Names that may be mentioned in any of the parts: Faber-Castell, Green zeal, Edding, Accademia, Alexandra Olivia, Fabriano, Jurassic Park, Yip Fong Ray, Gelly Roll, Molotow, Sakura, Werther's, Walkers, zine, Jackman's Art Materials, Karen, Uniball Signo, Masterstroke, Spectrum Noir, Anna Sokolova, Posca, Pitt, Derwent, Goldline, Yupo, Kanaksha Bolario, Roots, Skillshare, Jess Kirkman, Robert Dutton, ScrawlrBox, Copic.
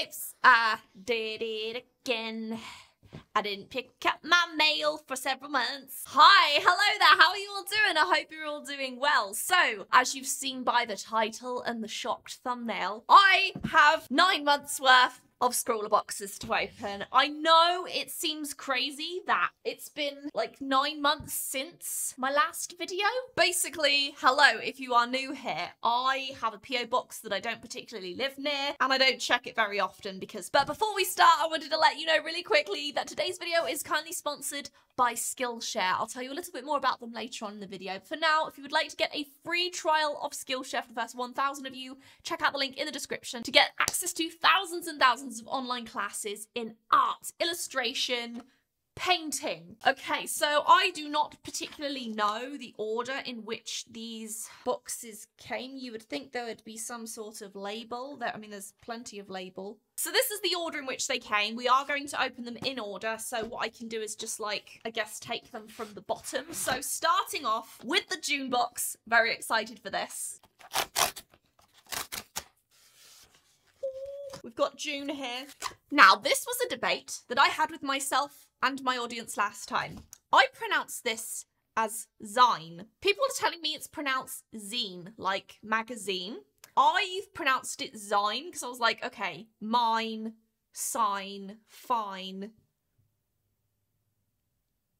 Oops, I did it again. I didn't pick up my mail for several months. Hi, hello there, how are you all doing? I hope you're all doing well. So, as you've seen by the title and the shocked thumbnail, I have 9 months worth of ScrawlrBoxes boxes to open. I know it seems crazy that it's been like 9 months since my last video. Basically, hello, if you are new here, I have a PO box that I don't particularly live near and I don't check it very often because, but before we start, I wanted to let you know really quickly that today's video is kindly sponsored by Skillshare. I'll tell you a little bit more about them later on in the video. For now, if you would like to get a free trial of Skillshare for the first 1,000 of you, check out the link in the description to get access to thousands and thousands of online classes in art, illustration, painting. Okay, so I do not particularly know the order in which these boxes came. You would think there would be some sort of label. There, I mean, there's plenty of label. So this is the order in which they came. We are going to open them in order. So what I can do is just like, I guess, take them from the bottom. So starting off with the June box, very excited for this. We've got June here. Now, this was a debate that I had with myself and my audience last time. I pronounce this as zine. People are telling me it's pronounced zine, like magazine. I've pronounced it zine because I was like, okay, mine, sign, fine,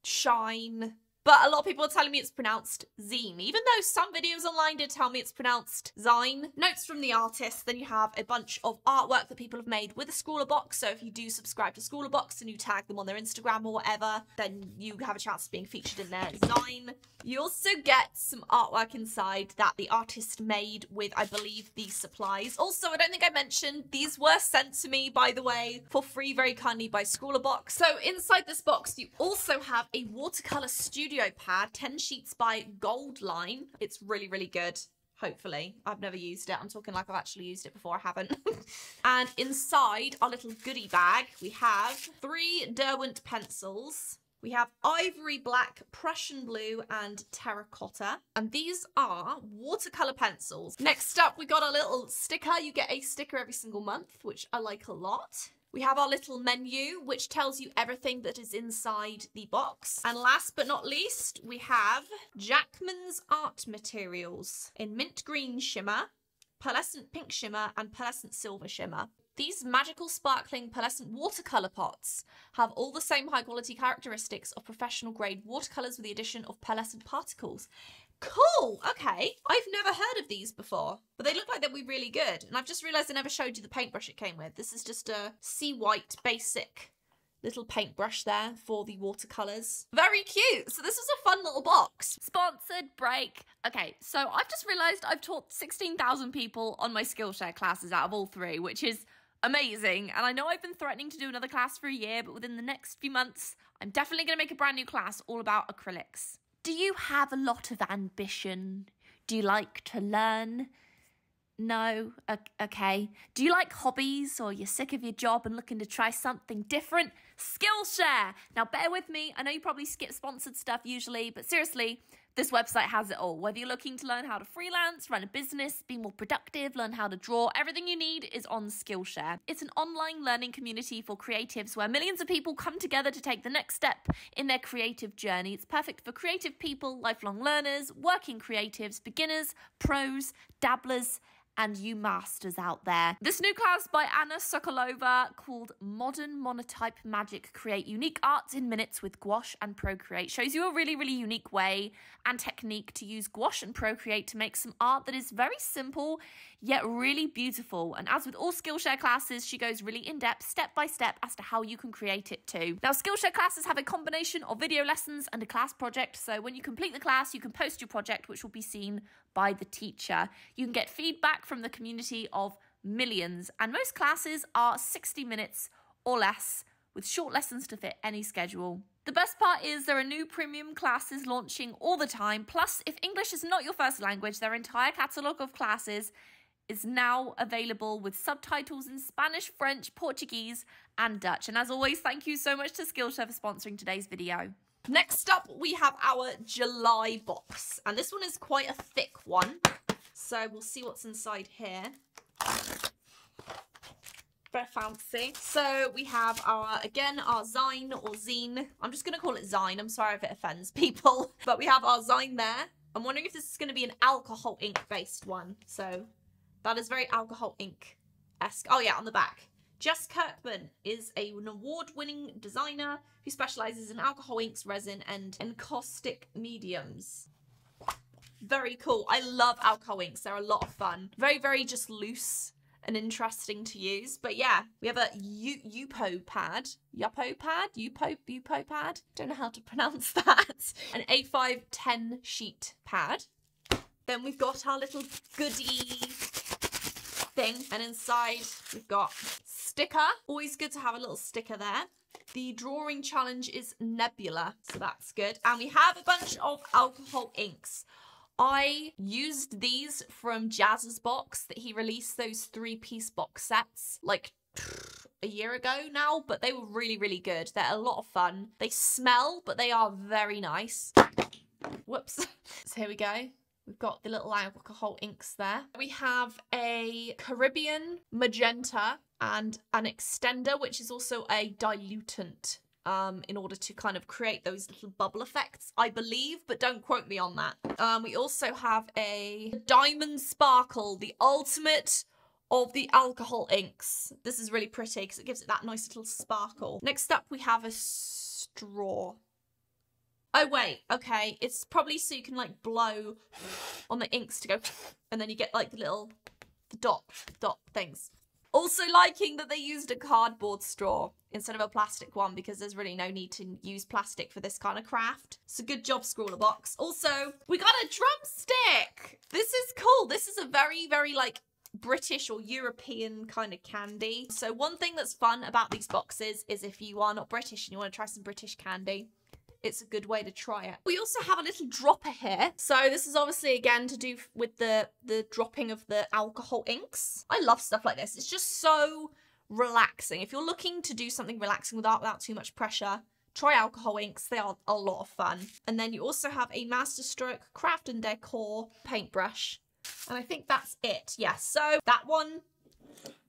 shine. But a lot of people are telling me it's pronounced zine, even though some videos online did tell me it's pronounced zine. Notes from the artist, then you have a bunch of artwork that people have made with a ScrawlrBox. So if you do subscribe to ScrawlrBox and you tag them on their Instagram or whatever, then you have a chance of being featured in their zine. You also get some artwork inside that the artist made with, I believe, these supplies. Also, I don't think I mentioned, these were sent to me, by the way, for free, very kindly by ScrawlrBox. So inside this box, you also have a watercolor studio pad, 10 sheets by Goldline. It's really, really good. Hopefully. I've never used it. I'm talking like I've actually used it before. I haven't. And inside our little goodie bag, we have 3 Derwent pencils. We have ivory black, Prussian blue, and terracotta. And these are watercolor pencils. Next up, we got a little sticker. You get a sticker every single month, which I like a lot. We have our little menu, which tells you everything that is inside the box. And last but not least, we have Jackman's Art Materials in mint green shimmer, pearlescent pink shimmer, and pearlescent silver shimmer. These magical sparkling pearlescent watercolor pots have all the same high quality characteristics of professional grade watercolors with the addition of pearlescent particles. Cool, okay. I've never heard of these before, but they look like they'll be really good. And I've just realized I never showed you the paintbrush it came with. This is just a sea white basic little paintbrush there for the watercolors. Very cute. So this was a fun little box. Sponsored break. Okay, so I've just realized I've taught 16,000 people on my Skillshare classes out of all 3, which is amazing. And I know I've been threatening to do another class for a year, but within the next few months, I'm definitely gonna make a brand new class all about acrylics. Do you have a lot of ambition? Do you like to learn? No? Okay. Do you like hobbies, or you're sick of your job and looking to try something different? Skillshare! Now bear with me, I know you probably skip sponsored stuff usually, but seriously, this website has it all. Whether you're looking to learn how to freelance, run a business, be more productive, learn how to draw, everything you need is on Skillshare. It's an online learning community for creatives where millions of people come together to take the next step in their creative journey. It's perfect for creative people, lifelong learners, working creatives, beginners, pros, dabblers, and you masters out there. This new class by Anna Sokolova called Modern Monotype Magic: Create Unique Arts in Minutes with Gouache and Procreate shows you a really, really unique way and technique to use gouache and Procreate to make some art that is very simple yet really beautiful. And as with all Skillshare classes, she goes really in depth, step by step, as to how you can create it too. Now, Skillshare classes have a combination of video lessons and a class project. So when you complete the class, you can post your project, which will be seen by the teacher. You can get feedback from the community of millions, and most classes are 60 minutes or less, with short lessons to fit any schedule. The best part is there are new premium classes launching all the time. Plus, if English is not your first language, their entire catalogue of classes is now available with subtitles in Spanish, French, Portuguese, and Dutch. And as always, thank you so much to Skillshare for sponsoring today's video. Next up, we have our July box, and this one is quite a thick one, so we'll see what's inside here. very fancy. So we have our, again, our zine or zine. I'm just going to call it zine. I'm sorry if it offends people. But we have our zine there. I'm wondering if this is going to be an alcohol ink based one. So that is very alcohol ink-esque. Oh yeah, on the back. Jess Kirkman is an award-winning designer who specialises in alcohol inks, resin, and encaustic mediums. Very cool. I love alcohol inks. They're a lot of fun. Very, very just loose and interesting to use. But yeah, we have a Yupo pad. Yupo pad? Yupo pad? Don't know how to pronounce that. An A5 10 sheet pad. Then we've got our little goodie thing. And inside we've got sticker. Always good to have a little sticker there. The drawing challenge is Nebula, so that's good. And we have a bunch of alcohol inks. I used these from Jazz's box that he released, those 3-piece box sets, like a year ago now, but they were really, really good. They're a lot of fun. They smell, but they are very nice. Whoops. So here we go. We've got the little alcohol inks there. We have a Caribbean magenta and an extender, which is also a dilutant in order to kind of create those little bubble effects, I believe, but don't quote me on that. We also have a Diamond Sparkle, the ultimate of the alcohol inks. This is really pretty because it gives it that nice little sparkle. Next up, we have a straw. Oh wait, okay, it's probably so you can like blow on the inks to go and then you get like the little dot things. Also liking that they used a cardboard straw instead of a plastic one because there's really no need to use plastic for this kind of craft. So good job, ScrawlrBox. Also, we got a drumstick! This is cool. This is a very, very like British or European kind of candy. So one thing that's fun about these boxes is if you are not British and you want to try some British candy, it's a good way to try it. We also have a little dropper here. So this is obviously, again, to do with the dropping of the alcohol inks. I love stuff like this. It's just so relaxing. If you're looking to do something relaxing without too much pressure, try alcohol inks. They are a lot of fun. And then you also have a Masterstroke Craft and Decor paintbrush. And I think that's it. Yes, yeah, so that one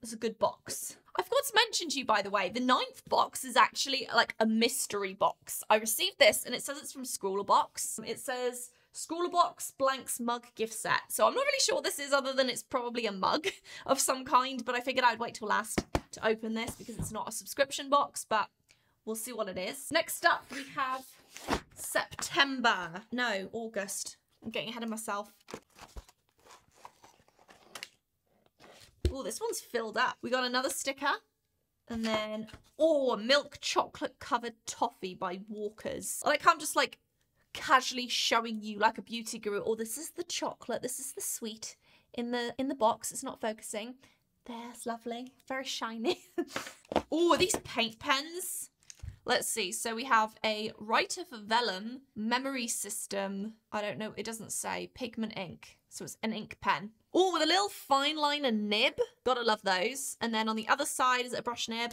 is a good box. I forgot to mention to you, by the way, the 9th box is actually like a mystery box. I received this and it says it's from ScrawlrBox. It says ScrawlrBox Blanks Mug Gift Set. So I'm not really sure what this is other than it's probably a mug of some kind, but I figured I'd wait till last to open this because it's not a subscription box, but we'll see what it is. Next up, we have September. No, August. I'm getting ahead of myself. Oh, this one's filled up. We got another sticker and then, oh, milk chocolate covered toffee by Walkers. Like I'm just like casually showing you like a beauty guru. Oh, this is the chocolate. This is the sweet in the box. It's not focusing. There's lovely. Very shiny. Oh, these paint pens. Let's see. So we have a Writer for Vellum, Memory System. I don't know. It doesn't say. Pigment ink. So it's an ink pen. Oh, with a little fine liner nib. Gotta love those. And then on the other side, is it a brush nib?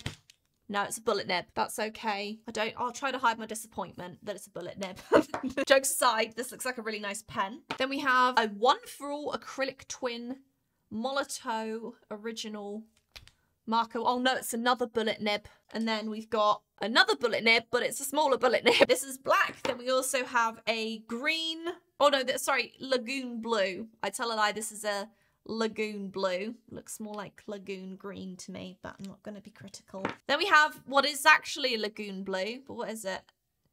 No, it's a bullet nib. That's okay. I'll try to hide my disappointment that it's a bullet nib. Jokes aside, this looks like a really nice pen. Then we have a one-for-all acrylic twin Molotow original marker. Oh no, it's another bullet nib. And then we've got another bullet nib, but it's a smaller bullet nib. This is black. Then we also have a green... Oh no, sorry, lagoon blue. I tell a lie, this is a lagoon blue. Looks more like lagoon green to me, but I'm not going to be critical. Then we have what is actually a lagoon blue, but what is it?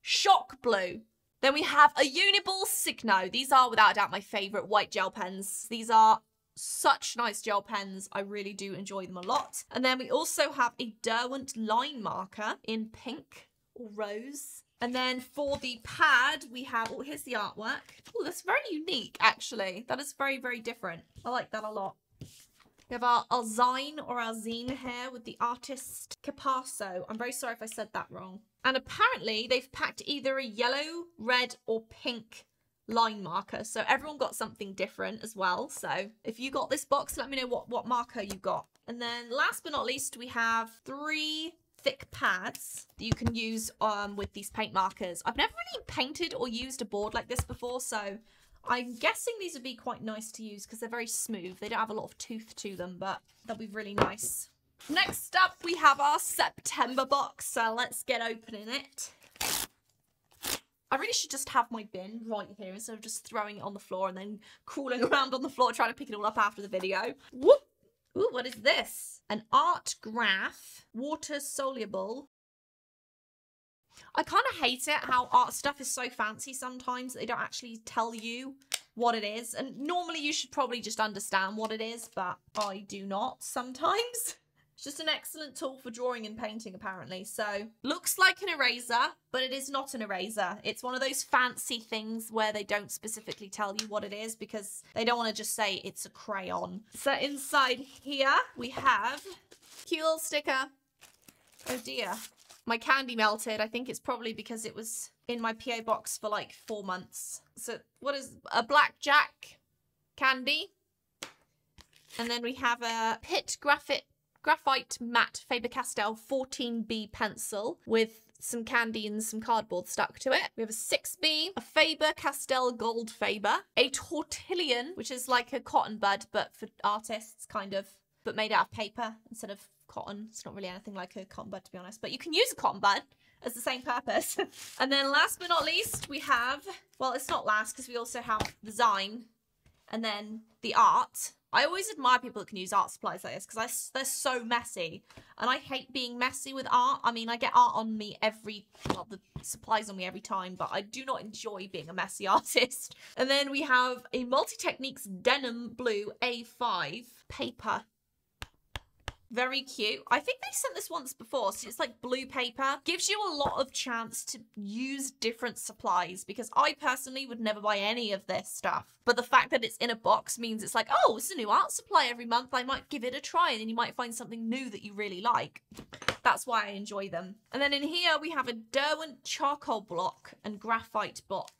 Shock blue. Then we have a Uniball Signo. These are, without a doubt, my favourite white gel pens. These are such nice gel pens. I really do enjoy them a lot. And then we also have a Derwent line marker in pink or rose. And then for the pad, we have, oh, here's the artwork. Oh, that's very unique, actually. That is very, very different. I like that a lot. We have our zine or our zine here with the artist Capasso. I'm very sorry if I said that wrong. And apparently they've packed either a yellow, red or pink line marker. So everyone got something different as well. So if you got this box, let me know what marker you got. And then last but not least, we have 3... thick pads that you can use with these paint markers. I've never really painted or used a board like this before, so I'm guessing these would be quite nice to use because they're very smooth. They don't have a lot of tooth to them, but they'll be really nice Next up, we have our September box, so let's get opening it. I really should just have my bin right here instead of just throwing it on the floor and then crawling around on the floor trying to pick it all up after the video. Whoop! Ooh, what is this? An art graph, water soluble. I kind of hate it how art stuff is so fancy sometimes that they don't actually tell you what it is. And normally you should probably just understand what it is, but I do not sometimes. It's just an excellent tool for drawing and painting, apparently. So, looks like an eraser, but it is not an eraser. It's one of those fancy things where they don't specifically tell you what it is because they don't want to just say it's a crayon. So, inside here, we have a cute little sticker. Oh, dear. My candy melted. I think it's probably because it was in my PO box for like 4 months. So, what is a blackjack candy? And then we have a Pitt Graphite matte Faber-Castell 14B pencil with some candy and some cardboard stuck to it. We have a 6B, a Faber-Castell gold Faber, a tortillion, which is like a cotton bud, but for artists kind of, but made out of paper instead of cotton. It's not really anything like a cotton bud, to be honest, but you can use a cotton bud as the same purpose. And then last but not least, we have, well, it's not last because we also have design and then the art. I always admire people that can use art supplies like this because they're so messy. And I hate being messy with art. I mean, I get art on me the supplies on me every time, but I do not enjoy being a messy artist. And then we have a Multi-Techniques Denim Blue A5 paper. Very cute. I think they sent this once before, so it's like blue paper. Gives you a lot of chance to use different supplies because I personally would never buy any of this stuff. But the fact that it's in a box means it's like, oh, it's a new art supply every month. I might give it a try and then you might find something new that you really like. That's why I enjoy them. And then in here we have a Derwent charcoal block and graphite block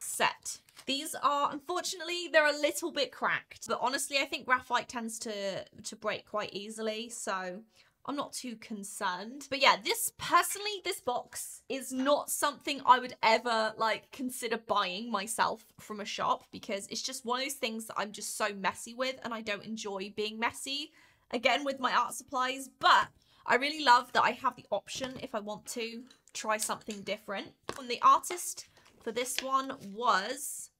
set. These are, unfortunately, they're a little bit cracked, but honestly, I think graphite tends to break quite easily, so I'm not too concerned. But yeah, this, personally, this box is not something I would ever, like, consider buying myself from a shop because it's just one of those things that I'm just so messy with and I don't enjoy being messy, again, with my art supplies, but I really love that I have the option if I want to try something different. And the artist for this one was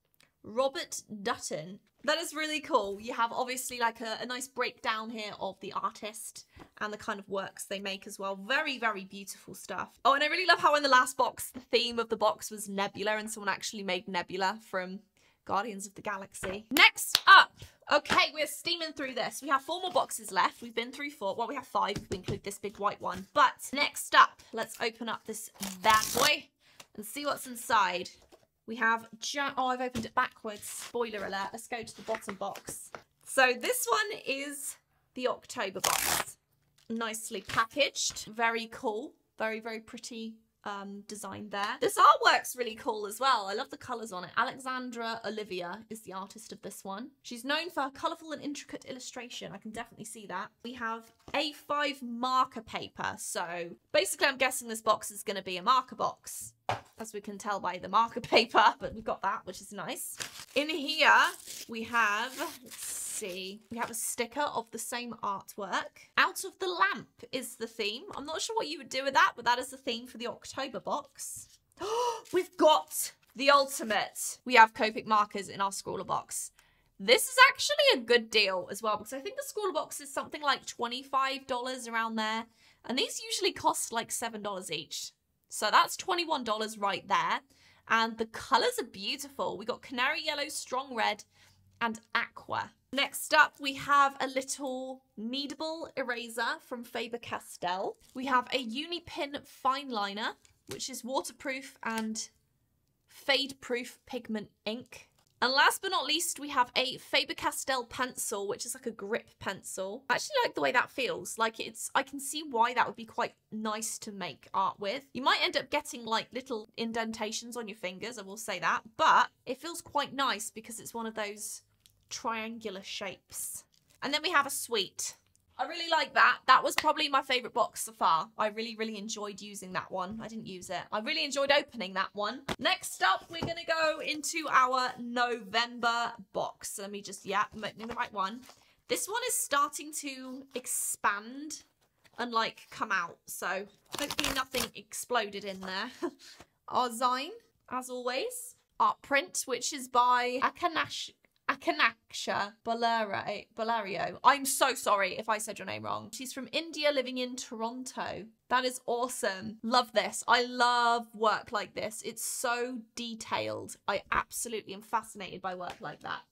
Robert Dutton. That is really cool. You have obviously like a nice breakdown here of the artist and the kind of works they make as well. Very, very beautiful stuff. Oh, and I really love how in the last box, the theme of the box was Nebula and someone actually made Nebula from Guardians of the Galaxy. Next up, okay, we're steaming through this. We have 4 more boxes left. We've been through 4. Well, we have 5 if we include this big white one. But next up, let's open up this bad boy and see what's inside. We have, oh, I've opened it backwards. Spoiler alert. Let's go to the bottom box. So this one is the October box. Nicely packaged. Very cool. Very, very pretty design there. This artwork's really cool as well. I love the colours on it. Alexandra Olivia is the artist of this one. She's known for her colourful and intricate illustration. I can definitely see that. We have A5 marker paper. So basically I'm guessing this box is going to be a marker box, as we can tell by the marker paper, but we've got that, which is nice. In here we have, let's see, we have a sticker of the same artwork. Out of the Lamp is the theme. I'm not sure what you would do with that, but that is the theme for the October box. We've got the ultimate. We have Copic markers in our ScrawlrBox. This is actually a good deal as well, because I think the ScrawlrBox is something like $25 around there, and these usually cost like $7 each. So that's $21 right there. And the colours are beautiful. We got canary yellow, strong red, and aqua. Next up, we have a little kneadable eraser from Faber-Castell. We have a Unipin fine liner, which is waterproof and fade-proof pigment ink. And last but not least, we have a Faber-Castell pencil, which is like a grip pencil. I actually like the way that feels. Like it's, I can see why that would be quite nice to make art with. You might end up getting like little indentations on your fingers, I will say that, but it feels quite nice because it's one of those triangular shapes. And then we have a sweet. I really like that. That was probably my favourite box so far. I really, really enjoyed using that one. I didn't use it. I really enjoyed opening that one. Next up, we're going to go into our November box. Let me just, yeah, make the right one. This one is starting to expand and like come out, so hopefully nothing exploded in there. Our Zine, as always. Art print, which is by Kanaksha Bolario. I'm so sorry if I said your name wrong. She's from India, living in Toronto. That is awesome. Love this. I love work like this. It's so detailed. I absolutely am fascinated by work like that.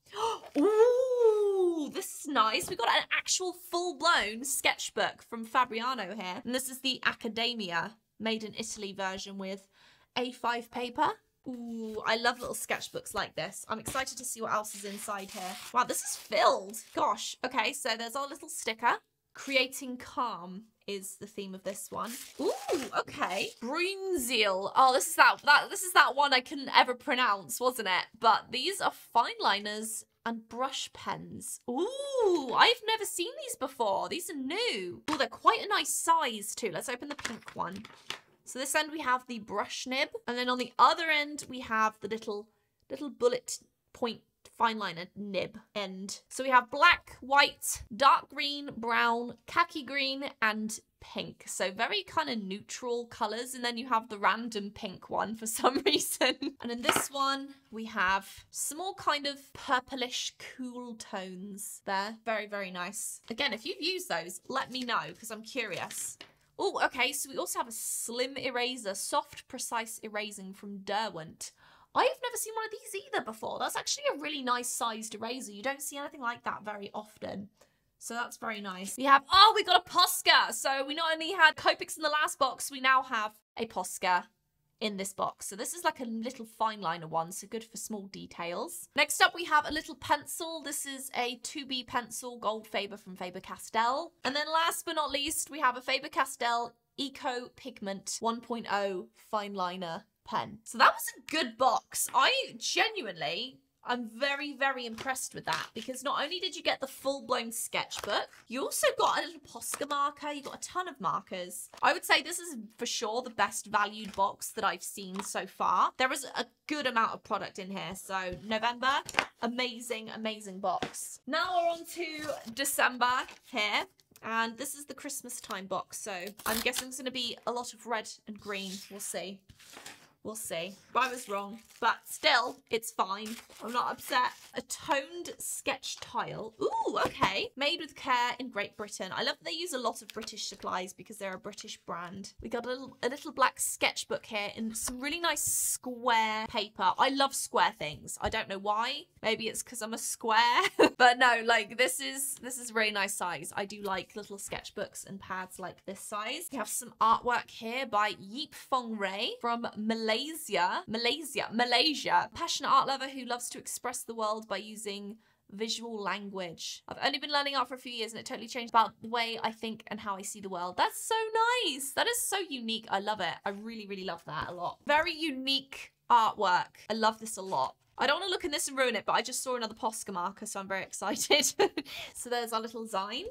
Ooh, this is nice. We got an actual full-blown sketchbook from Fabriano here. And this is the Accademia, made in Italy version with A5 paper. Ooh, I love little sketchbooks like this. I'm excited to see what else is inside here. Wow, this is filled. Gosh. Okay, so there's our little sticker. Creating calm is the theme of this one. Ooh, okay. Green zeal. Oh, this is that one I couldn't ever pronounce, wasn't it? But these are fine liners and brush pens. Ooh, I've never seen these before. These are new. Oh, they're quite a nice size too. Let's open the pink one. So this end we have the brush nib, and then on the other end we have the little bullet point fine liner nib end. So we have black, white, dark green, brown, khaki green, and pink. So very kind of neutral colours, and then you have the random pink one for some reason. And in this one we have some more kind of purplish cool tones there. Very, very nice. Again, if you've used those, let me know because I'm curious. Oh, okay, so we also have a slim eraser, soft, precise erasing from Derwent. I've never seen one of these either before. That's actually a really nice sized eraser. You don't see anything like that very often. So that's very nice. We have, oh, we got a Posca. So we not only had Copics in the last box, we now have a Posca in this box. So this is like a little fine liner one, so good for small details. Next up we have a little pencil. This is a 2B pencil, gold Faber from Faber-Castell. And then last but not least, we have a Faber-Castell Eco Pigment 1.0 fine liner pen. So that was a good box. I'm very, very impressed with that, because not only did you get the full-blown sketchbook, you also got a little Posca marker, you got a ton of markers. I would say this is for sure the best valued box that I've seen so far. There is a good amount of product in here, so November, amazing, amazing box. Now we're on to December here, and this is the Christmas time box, so I'm guessing it's going to be a lot of red and green, we'll see. We'll see. I was wrong, but still, it's fine. I'm not upset. A toned sketch tile. Ooh, okay. Made with care in Great Britain. I love that they use a lot of British supplies because they're a British brand. We got a little black sketchbook here in some really nice square paper. I love square things. I don't know why. Maybe it's because I'm a square. But no, like this is really nice size. I do like little sketchbooks and pads like this size. We have some artwork here by Yip Fong Ray from Malaysia. Passionate art lover who loves to express the world by using visual language. I've only been learning art for a few years and it totally changed about the way I think and how I see the world. That's so nice. That is so unique. I love it. I really, really love that a lot. Very unique artwork. I love this a lot. I don't want to look in this and ruin it, but I just saw another Posca marker, so I'm very excited. So there's our little Zine.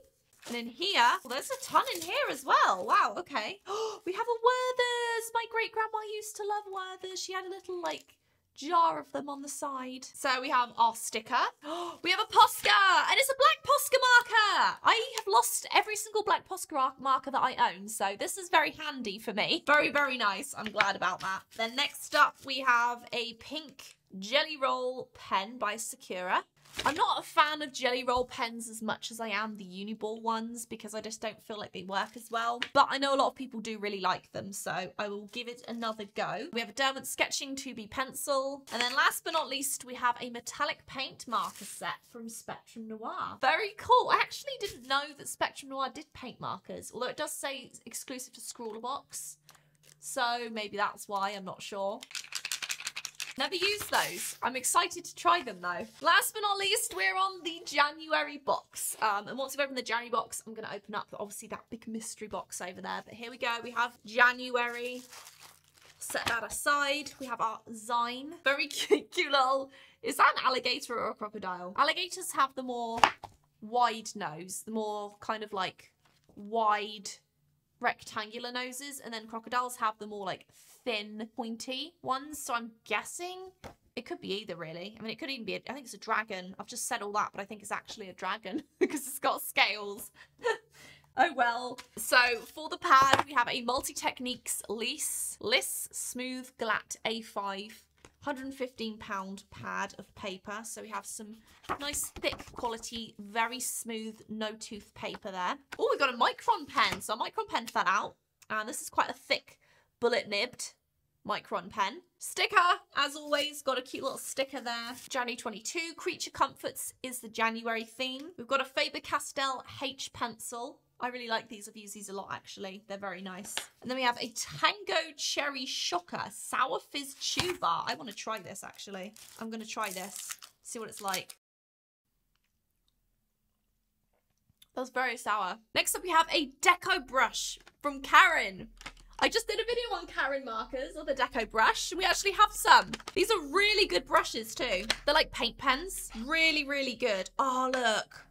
And in here, well, there's a ton in here as well. Wow, okay. Oh, we have a Werther's. My great-grandma used to love Werther's. She had a little, like, jar of them on the side. So we have our sticker. Oh, we have a Posca, and it's a black Posca marker. I have lost every single black Posca marker that I own, so this is very handy for me. Very, very nice. I'm glad about that. Then next up, we have a pink Gelly Roll pen by Sakura. I'm not a fan of Gelly Roll pens as much as I am the Uniball ones because I just don't feel like they work as well. But I know a lot of people do really like them, so I will give it another go. We have a Derwent Sketching 2B pencil. And then last but not least, we have a metallic paint marker set from Spectrum Noir. Very cool. I actually didn't know that Spectrum Noir did paint markers, although it does say it's exclusive to ScrawlrBox. So maybe that's why, I'm not sure. Never used those. I'm excited to try them though. Last but not least, we're on the January box. And once we've opened the January box, I'm going to open up obviously that big mystery box over there. But here we go. We have January. Set that aside. We have our Zine. Very cute, cute little. Is that an alligator or a crocodile? Alligators have the more wide nose, the more kind of like wide rectangular noses, and then crocodiles have the more like thin pointy ones, so I'm guessing It could be either, really. I mean, it could even be, I think it's a dragon. I've just said all that, but I think it's actually a dragon because it's got scales. Oh, well. So for the pad, we have a Multi-Techniques Liss Smooth Glatt A5. £115 pad of paper. So we have some nice, thick quality, very smooth, no-tooth paper there. Oh, we've got a micron pen. So I micron penned that out. And this is quite a thick, bullet-nibbed micron pen. Sticker, as always, got a cute little sticker there. January 22, Creature Comforts is the January theme. We've got a Faber-Castell H pencil. I really like these. I've used these a lot, actually. They're very nice. And then we have a Tango Cherry Shocker Sour Fizz Chew Bar. I want to try this, actually. I'm going to try this, see what it's like. That was very sour. Next up, we have a Deco Brush from Karen. I just did a video on Karen markers, or the Deco Brush. We actually have some. These are really good brushes, too. They're like paint pens. Really, really good. Oh, look.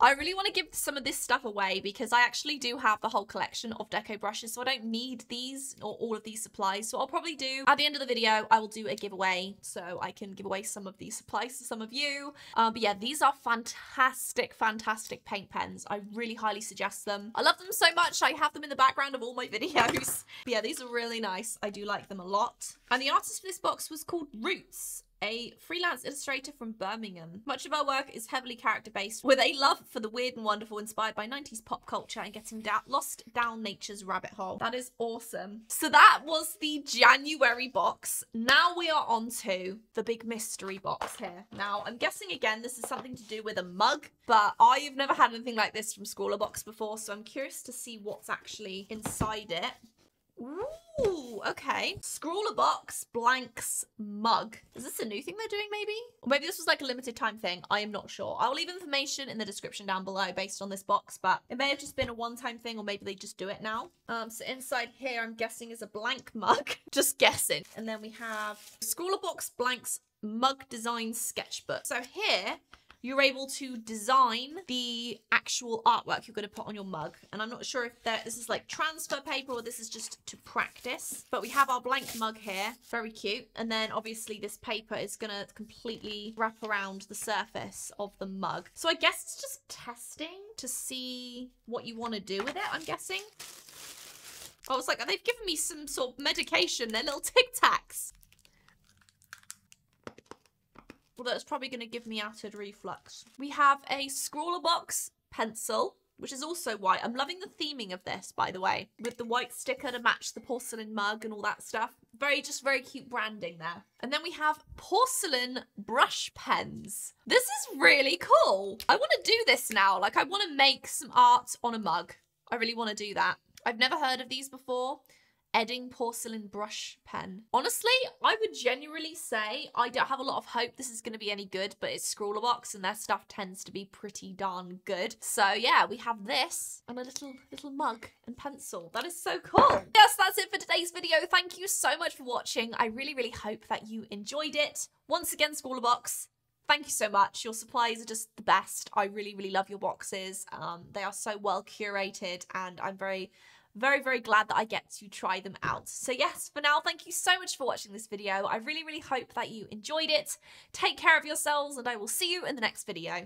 I really want to give some of this stuff away because I actually do have the whole collection of deco brushes, so I don't need these or all of these supplies. So I'll probably do, at the end of the video, I will do a giveaway so I can give away some of these supplies to some of you. But yeah, these are fantastic, fantastic paint pens. I really highly suggest them. I love them so much. I have them in the background of all my videos. But yeah, these are really nice. I do like them a lot. And the artist for this box was called Roots, a freelance illustrator from Birmingham. Much of her work is heavily character-based, with a love for the weird and wonderful, inspired by 90s pop culture and getting lost down nature's rabbit hole. That is awesome. So that was the January box. Now we are on to the big mystery box here. Now, I'm guessing, again, this is something to do with a mug, but I've never had anything like this from ScrawlrBox before, so I'm curious to see what's actually inside it. Ooh, okay. ScrawlrBox Blanks Mug. Is this a new thing they're doing, maybe? Or maybe this was like a limited time thing. I am not sure. I'll leave information in the description down below based on this box, but it may have just been a one-time thing, or maybe they just do it now. So inside here, I'm guessing, is a blank mug. Just guessing. And then we have ScrawlrBox Blanks Mug Design Sketchbook. So here, you're able to design the actual artwork you're going to put on your mug. And I'm not sure if this is like transfer paper or this is just to practice. But we have our blank mug here. Very cute. And then obviously this paper is going to completely wrap around the surface of the mug. So I guess it's just testing to see what you want to do with it, I'm guessing. I was like, oh, they've given me some sort of medication. They're little Tic Tacs. Although it's probably going to give me acid reflux. We have a ScrawlrBox pencil, which is also white. I'm loving the theming of this, by the way, with the white sticker to match the porcelain mug and all that stuff. Very cute branding there. And then we have porcelain brush pens. This is really cool. I want to do this now. Like, I want to make some art on a mug. I really want to do that. I've never heard of these before. Edding porcelain brush pen. Honestly, I would genuinely say I don't have a lot of hope this is going to be any good, but it's ScrawlrBox and their stuff tends to be pretty darn good. So yeah, we have this and a little mug and pencil. That is so cool. Yes, that's it for today's video. Thank you so much for watching. I really hope that you enjoyed it. Once again, ScrawlrBox, thank you so much. Your supplies are just the best. I really love your boxes. They are so well curated and I'm very glad that I get to try them out. So yes, for now, thank you so much for watching this video. I really hope that you enjoyed it. Take care of yourselves and I will see you in the next video.